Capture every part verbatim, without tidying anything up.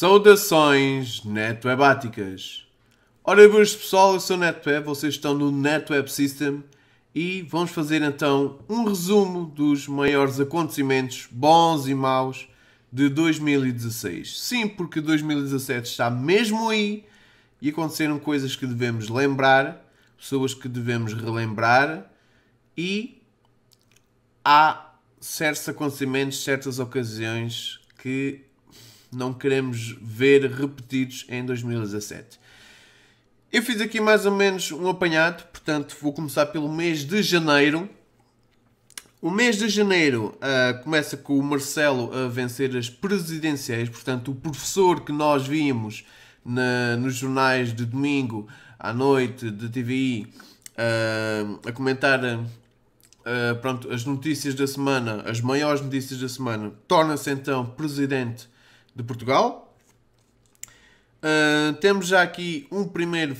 Saudações netwebáticas! Ora boas pessoal, eu sou o Netweb, vocês estão no Netweb System e vamos fazer então um resumo dos maiores acontecimentos bons e maus de dois mil e dezasseis. Sim, porque dois mil e dezassete está mesmo aí e aconteceram coisas que devemos lembrar, pessoas que devemos relembrar e há certos acontecimentos, certas ocasiões que não queremos ver repetidos em dois mil e dezassete. Eu fiz aqui mais ou menos um apanhado, portanto vou começar pelo mês de janeiro. O mês de janeiro uh, começa com o Marcelo a vencer as presidenciais, portanto o professor que nós vimos na, nos jornais de domingo à noite de T V I uh, a comentar... Uh, pronto, as notícias da semana, as maiores notícias da semana, torna-se então presidente de Portugal. Uh, temos já aqui um primeiro,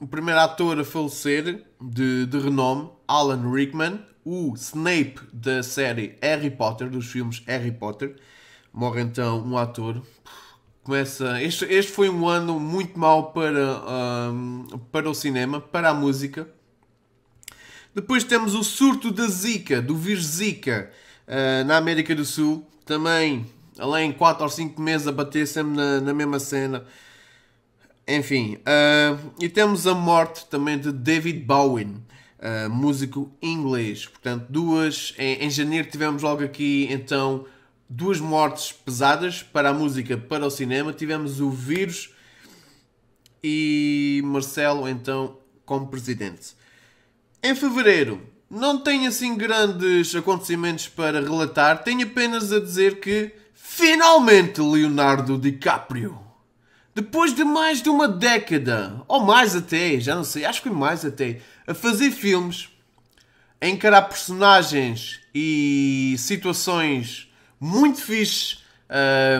um primeiro ator a falecer de, de renome, Alan Rickman, o Snape da série Harry Potter, dos filmes Harry Potter. Morre então um ator. Começa, este, este foi um ano muito mau para, um, para o cinema, para a música. Depois temos o surto da Zika, do vírus Zika, na América do Sul. Também, além de quatro ou cinco meses a bater sempre na, na mesma cena. Enfim, uh, e temos a morte também de David Bowie, uh, músico inglês. Portanto, duas, em, em janeiro tivemos logo aqui, então, duas mortes pesadas para a música, para o cinema. Tivemos o vírus e Marcelo, então, como presidente. Em fevereiro, não tenho assim grandes acontecimentos para relatar. Tenho apenas a dizer que, finalmente, Leonardo DiCaprio, depois de mais de uma década, ou mais até, já não sei, acho que mais até, a fazer filmes, a encarar personagens e situações muito fixes,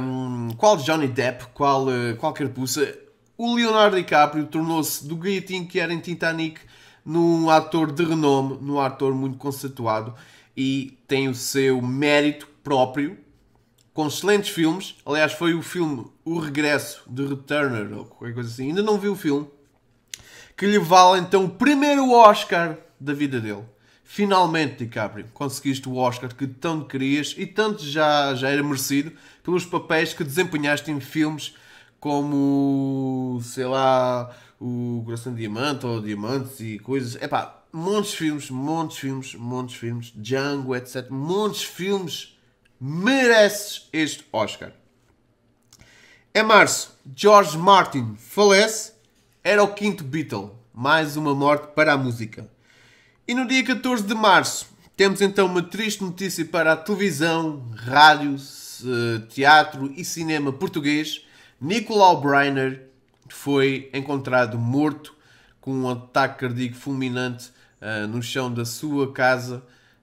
um, qual Johnny Depp, qual uh, qualquer puça, o Leonardo DiCaprio tornou-se do gaiatinho que era em Titanic num ator de renome, num ator muito conceituado e tem o seu mérito próprio, com excelentes filmes. Aliás, foi o filme O Regresso, de Returner, ou qualquer coisa assim, ainda não vi o filme, que lhe vale então o primeiro Oscar da vida dele. Finalmente, DiCaprio, conseguiste o Oscar que tanto querias e tanto já, já era merecido pelos papéis que desempenhaste em filmes como, sei lá, O Coração de Diamante, ou Diamantes e coisas... Epá, montes de filmes, montes de filmes, montes de filmes, Django, etcétera. Montes de filmes, mereces este Oscar. Em março, George Martin falece, era o quinto Beatle. Mais uma morte para a música. E no dia catorze de março, temos então uma triste notícia para a televisão, rádio, teatro e cinema português. Nicolau Breyner foi encontrado morto com um ataque cardíaco fulminante uh, no chão da sua casa.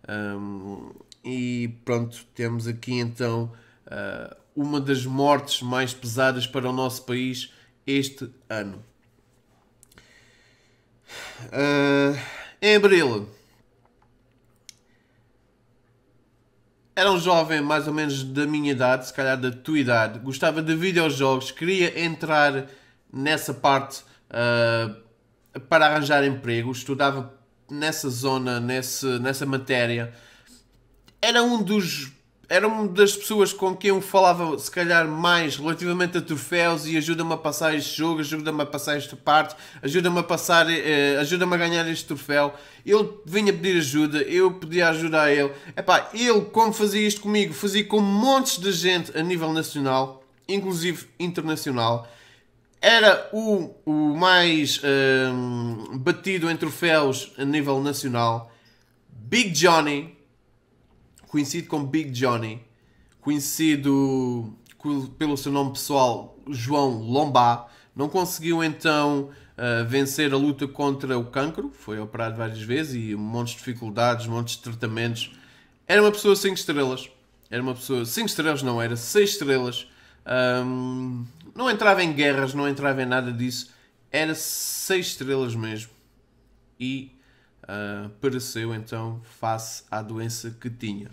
Um, e pronto, temos aqui então uh, uma das mortes mais pesadas para o nosso país este ano. Uh, em abril, era um jovem mais ou menos da minha idade, se calhar da tua idade, gostava de videojogos, queria entrar nessa parte uh, para arranjar emprego, estudava nessa zona, nesse, nessa matéria. Era um dos, era uma das pessoas com quem eu falava se calhar mais relativamente a troféus e ajuda-me a passar este jogo, ajuda-me a passar esta parte, ajuda-me a passar, uh, ajuda-me a ganhar este troféu. Ele vinha pedir ajuda, eu podia ajudar ele. Epá, ele como fazia isto comigo, fazia com montes de gente a nível nacional, inclusive internacional. Era o, o mais um, batido em troféus a nível nacional. Big Johnny, conhecido como Big Johnny, conhecido pelo seu nome pessoal, João Lombá, não conseguiu então uh, vencer a luta contra o cancro. Foi operado várias vezes e um monte de dificuldades, um monte de tratamentos. Era uma pessoa cinco estrelas. Era uma pessoa... cinco estrelas não, era seis estrelas. Um, não entrava em guerras, não entrava em nada disso, era seis estrelas mesmo e uh, pereceu então face à doença que tinha.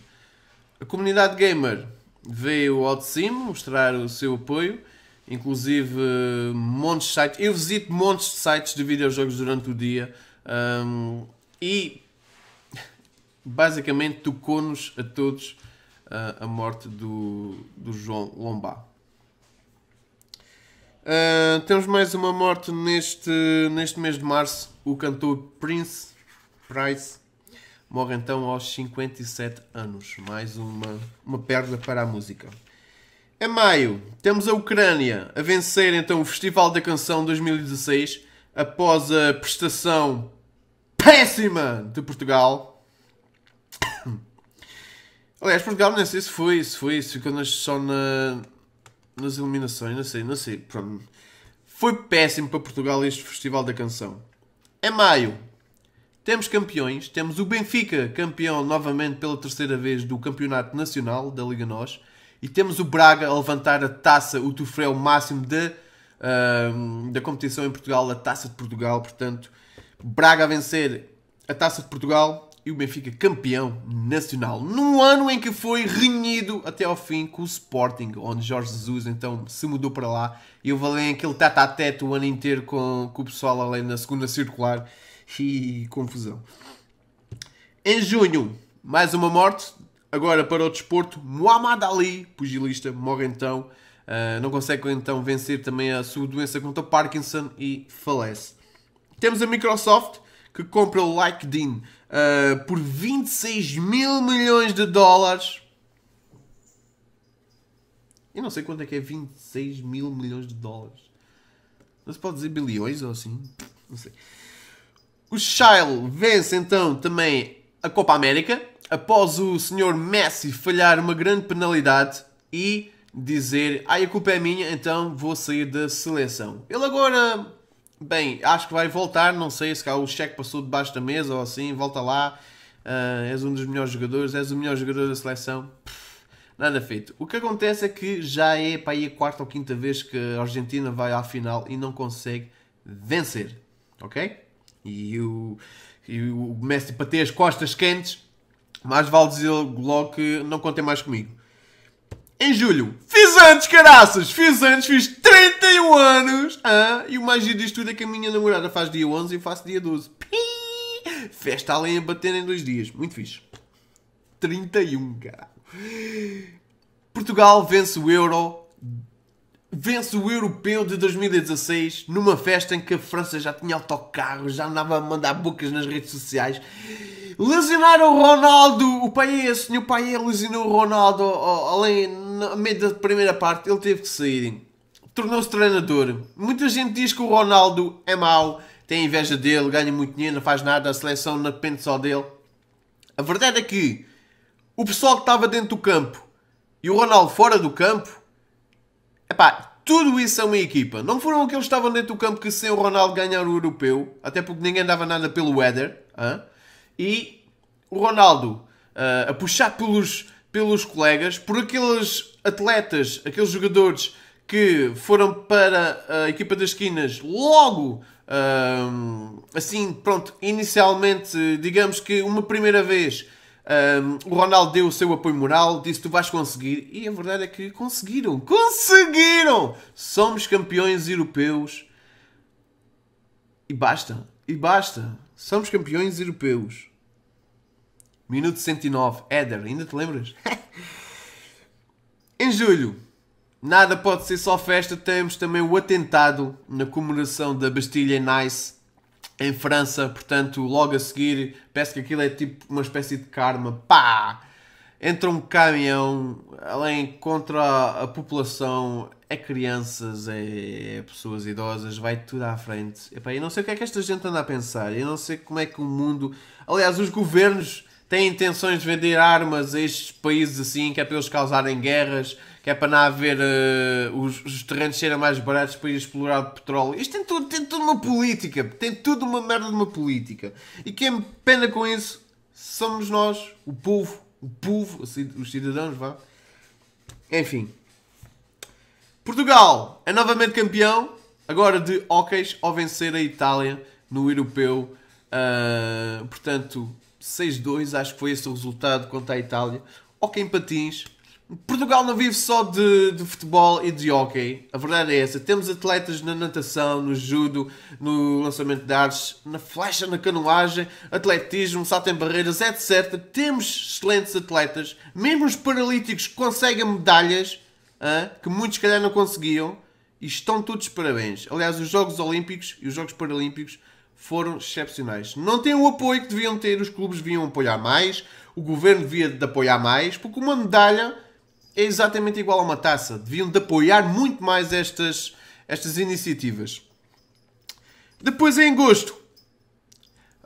A comunidade gamer veio ao de cima mostrar o seu apoio, inclusive montes de sites. Eu visito montes de sites de videojogos durante o dia um, e basicamente tocou-nos a todos uh, a morte do, do João Lombá. Uh, temos mais uma morte neste, neste mês de março. O cantor Prince Price morre então aos cinquenta e sete anos. Mais uma, uma perda para a música. Em maio, temos a Ucrânia a vencer então o Festival da Canção dois mil e dezasseis após a prestação péssima de Portugal. Aliás, Portugal não sei se foi, se foi, se ficou só na... nas eliminações, não sei, não sei. Pronto. Foi péssimo para Portugal este Festival da Canção. Em maio, temos campeões. Temos o Benfica, campeão novamente pela terceira vez do Campeonato Nacional da Liga N O S. E temos o Braga a levantar a taça, o troféu máximo de, uh, da competição em Portugal, a Taça de Portugal. Portanto, Braga a vencer a Taça de Portugal e o Benfica campeão nacional, num ano em que foi renhido até ao fim com o Sporting, onde Jorge Jesus então se mudou para lá e eu valei aquele tete a tete o ano inteiro com, com o pessoal além na segunda circular e confusão. Em junho, mais uma morte, agora para o desporto. Muhammad Ali, pugilista, morre então, uh, não consegue então vencer também a sua doença contra o Parkinson e falece. Temos a Microsoft, que compra o LinkedIn uh, por vinte e seis mil milhões de dólares. Eu não sei quanto é que é vinte e seis mil milhões de dólares. Não se pode dizer bilhões ou assim? Não sei. O Shile vence então também a Copa América após o senhor Messi falhar uma grande penalidade e dizer: "Ai, a culpa é minha, então vou sair da seleção." Ele agora... Bem, acho que vai voltar, não sei se cá o cheque passou debaixo da mesa ou assim, volta lá, uh, és um dos melhores jogadores, és o melhor jogador da seleção, pff, nada feito. O que acontece é que já é para aí a quarta ou quinta vez que a Argentina vai à final e não consegue vencer, ok? E o, e o Messi, para ter as costas quentes, mais vale dizer logo que não contem mais comigo. Em julho, fiz antes, caraças, fiz antes, fiz trinta e um anos, ah, e o mais giro disto tudo é que a minha namorada faz dia onze e eu faço dia doze. Pii! Festa além a bater em dois dias, muito fixe. trinta e um, caralho. Portugal vence o Euro, vence o Europeu de dois mil e dezasseis, numa festa em que a França já tinha autocarros, já andava a mandar bocas nas redes sociais. Lesionaram o Ronaldo, o pai é esse, o pai é lesionou o Ronaldo, além, no meio da primeira parte, ele teve que sair. Tornou-se treinador. Muita gente diz que o Ronaldo é mau, tem inveja dele, ganha muito dinheiro, não faz nada, a seleção não depende só dele. A verdade é que o pessoal que estava dentro do campo e o Ronaldo fora do campo, epá, tudo isso é uma equipa. Não foram aqueles que estavam dentro do campo que sem o Ronaldo ganhar o Europeu, até porque ninguém dava nada pelo Éder, hã? E o Ronaldo uh, a puxar pelos, pelos colegas, por aqueles atletas, aqueles jogadores que foram para a equipa das esquinas logo, um, assim, pronto, inicialmente, digamos que uma primeira vez, um, o Ronaldo deu o seu apoio moral, disse: "Tu vais conseguir", e a verdade é que conseguiram, conseguiram! Somos campeões europeus e basta, e basta. Somos campeões europeus. Minuto cento e nove. Éder, ainda te lembras? Em julho, nada pode ser só festa. Temos também o atentado na comemoração da Bastilha em Nice, em França. Portanto, logo a seguir, parece que aquilo é tipo uma espécie de karma. Pá! Entra um caminhão, além contra a população, é crianças, é pessoas idosas, vai tudo à frente. Epá, eu não sei o que é que esta gente anda a pensar, eu não sei como é que o mundo... Aliás, os governos têm intenções de vender armas a estes países assim, que é para eles causarem guerras, que é para não haver uh, os, os terrenos serem mais baratos para ir explorar o petróleo. Isto tem tudo, tem tudo uma política, tem tudo uma merda de uma política. E quem pena com isso somos nós, o povo. O povo, os cidadãos, vá. Enfim. Portugal é novamente campeão, agora de hóqueis, ao vencer a Itália no Europeu. Uh, portanto, seis a dois, acho que foi esse o resultado contra a Itália. Hóquei em patins, Portugal não vive só de, de futebol e de hóquei. A verdade é essa. Temos atletas na natação, no judo, no lançamento de artes, na flecha, na canoagem, atletismo, salto em barreiras, etcétera. Temos excelentes atletas. Mesmo os paralíticos conseguem medalhas, ah, que muitos se calhar não conseguiam. E estão todos de parabéns. Aliás, os Jogos Olímpicos e os Jogos Paralímpicos foram excepcionais. Não têm o apoio que deviam ter. Os clubes deviam apoiar mais. O governo devia de apoiar mais. Porque uma medalha é exatamente igual a uma taça. Deviam de apoiar muito mais estas, estas iniciativas. Depois, em agosto.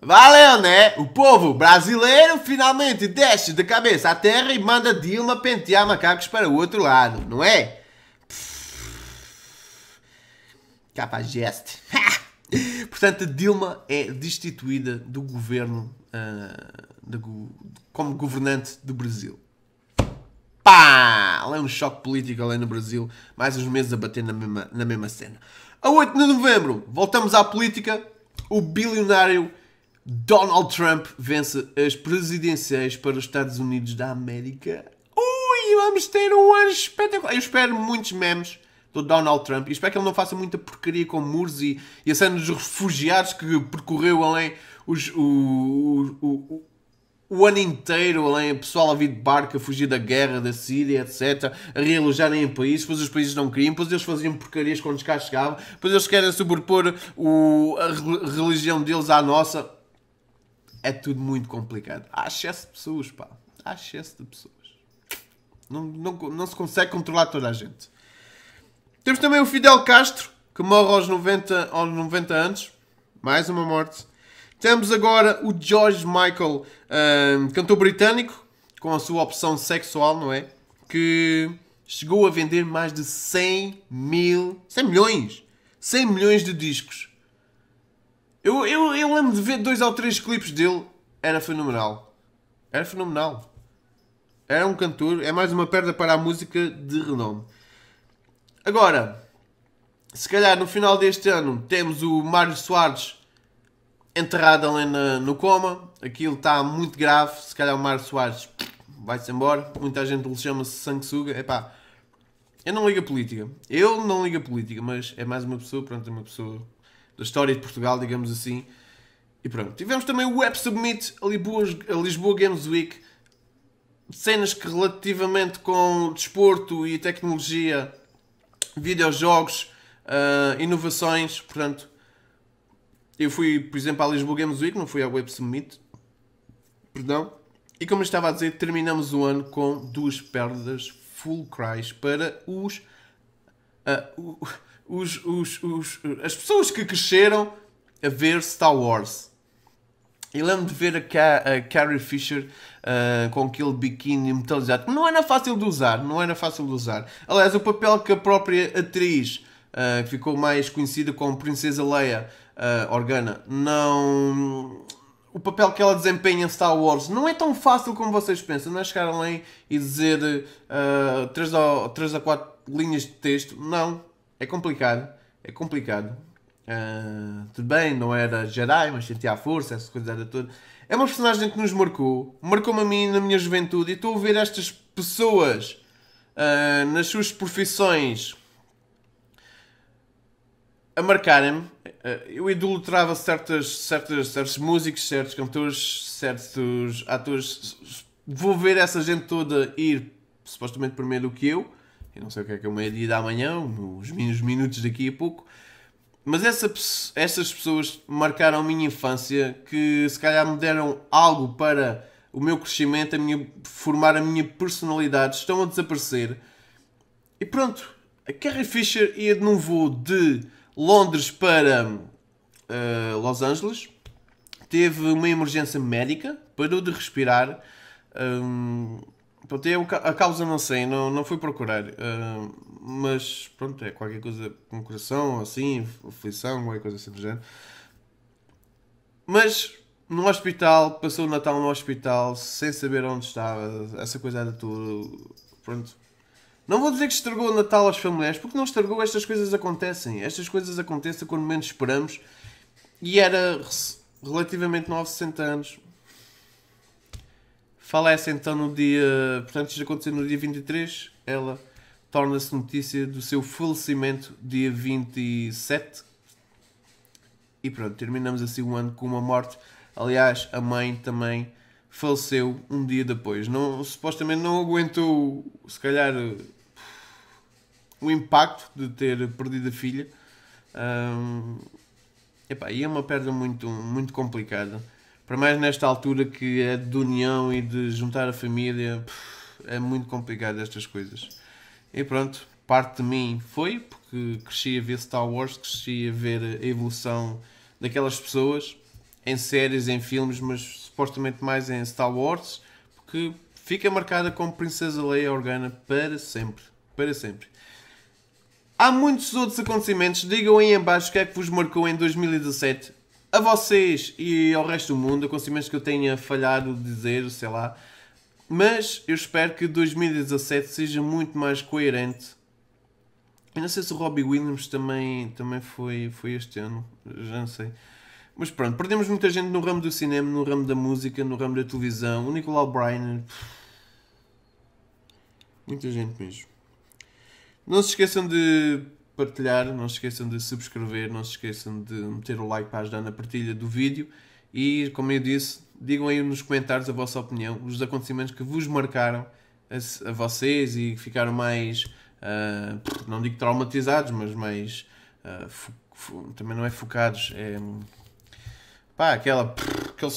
Valeu, né? O povo brasileiro finalmente desce da cabeça à terra e manda Dilma pentear macacos para o outro lado. Não é? Capageste. Portanto, a Dilma é destituída do governo, uh, de, como governante do Brasil. Pá! Além de um choque político, além no Brasil, mais uns meses a bater na mesma, na mesma cena. A oito de novembro, voltamos à política. O bilionário Donald Trump vence as presidenciais para os Estados Unidos da América. Ui, vamos ter um ano espetacular. Eu espero muitos memes do Donald Trump e espero que ele não faça muita porcaria com muros e, e a cena dos refugiados que percorreu além os, o, o, o, o ano inteiro, além o pessoal a vir de barco a fugir da guerra, da Síria, etcétera, a realojarem em países, depois os países não queriam, depois eles faziam porcarias quando cá chegavam, depois eles querem sobrepor o, a religião deles à nossa. É tudo muito complicado. Há excesso de pessoas, pá. Há excesso de pessoas. Não, não, não se consegue controlar toda a gente. Temos também o Fidel Castro, que morre aos noventa, aos noventa anos. Mais uma morte. Temos agora o George Michael, um, cantor britânico, com a sua opção sexual, não é? Que chegou a vender mais de cem mil... cem milhões! cem milhões de discos. Eu, eu, eu lembro de ver dois ou três clipes dele. Era fenomenal. Era fenomenal. Era um cantor. É mais uma perda para a música de renome. Agora, se calhar no final deste ano, temos o Mário Soares enterrado ali na, no coma. Aquilo está muito grave. Se calhar o Mário Soares vai-se embora. Muita gente lhe chama-se sanguessuga. Epá, eu não ligo a política. Eu não ligo a política, mas é mais uma pessoa, pronto, é uma pessoa da história de Portugal, digamos assim. E pronto. Tivemos também o Web Summit, a Lisboa, a Lisboa Games Week. Cenas que relativamente com desporto e tecnologia, videojogos, uh, inovações, portanto, eu fui, por exemplo, à Lisboa Games Week, não fui ao Web Summit, perdão, e como eu estava a dizer, terminamos o ano com duas perdas fulcrais para os, uh, os, os, os, as pessoas que cresceram a ver Star Wars. Eu lembro de ver a, Ca a Carrie Fisher uh, com aquele biquíni metalizado. Não era fácil de usar, não era fácil de usar. Aliás, o papel que a própria atriz, uh, que ficou mais conhecida como Princesa Leia uh, Organa, não... O papel que ela desempenha em Star Wars não é tão fácil como vocês pensam. Não é chegar além e dizer uh, três a quatro linhas de texto. Não, é complicado, é complicado. Uh, tudo bem, não era Jedi, mas sentia a força, essa coisa era toda. É uma personagem que nos marcou, marcou-me a mim na minha juventude, e estou a ver estas pessoas uh, nas suas profissões a marcarem-me. Uh, eu idolatrava certas, certas, certos músicos, certos cantores, certos atores. Vou ver essa gente toda ir supostamente primeiro do que eu. Eu não sei o que é que é o meio-dia da manhã, os minutos daqui a pouco. Mas essa, essas pessoas marcaram a minha infância, que se calhar me deram algo para o meu crescimento, a minha, formar a minha personalidade, estão a desaparecer. E pronto, a Carrie Fisher ia de novo de Londres para uh, Los Angeles, teve uma emergência médica, parou de respirar, um, pronto, eu, a causa não sei, não, não fui procurar, uh, mas pronto, é qualquer coisa com coração, assim, aflição, qualquer coisa assim do género. Mas no hospital, passou o Natal no hospital, sem saber onde estava, essa coisa era tudo, pronto. Não vou dizer que estragou o Natal aos familiares, porque não estragou, estas coisas acontecem, estas coisas acontecem quando menos esperamos, e era relativamente novo, sessenta anos. Falece então no dia, portanto isto aconteceu no dia vinte e três, ela torna-se notícia do seu falecimento dia vinte e sete. E pronto, terminamos assim o ano com uma morte. Aliás, a mãe também faleceu um dia depois. Não, supostamente não aguentou, se calhar, o impacto de ter perdido a filha. Hum, epá, e é uma perda muito, muito complicada. Para mais nesta altura que é de união e de juntar a família, é muito complicado estas coisas. E pronto, parte de mim foi, porque cresci a ver Star Wars, cresci a ver a evolução daquelas pessoas, em séries, em filmes, mas supostamente mais em Star Wars, porque fica marcada como Princesa Leia Organa para sempre, para sempre. Há muitos outros acontecimentos, digam aí em baixo o que é que vos marcou em dois mil e dezassete. A vocês e ao resto do mundo, acontecimentos que eu tenha falhado de dizer, sei lá. Mas eu espero que dois mil e dezassete seja muito mais coerente. Eu não sei se o Robbie Williams também, também foi, foi este ano, já não sei. Mas pronto, perdemos muita gente no ramo do cinema, no ramo da música, no ramo da televisão. O Nicolau Breyner. Muita gente mesmo. Não se esqueçam de partilhar, não se esqueçam de subscrever, não se esqueçam de meter o like para ajudar na partilha do vídeo. E, como eu disse, digam aí nos comentários a vossa opinião, os acontecimentos que vos marcaram a, a vocês e ficaram mais, uh, não digo traumatizados, mas mais, uh, fo, fo, também não é focados, é, pá, aquela, aquele,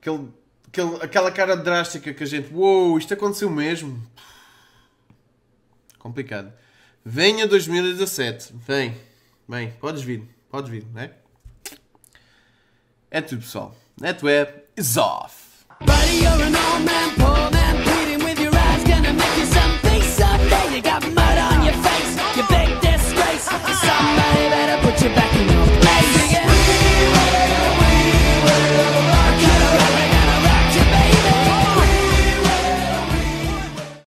aquele, aquele, aquela cara drástica que a gente, uou, wow, isto aconteceu mesmo, complicado. Venha dois mil e dezassete, vem, vem, podes vir, podes vir, não é? É tudo, pessoal. Netweb is off.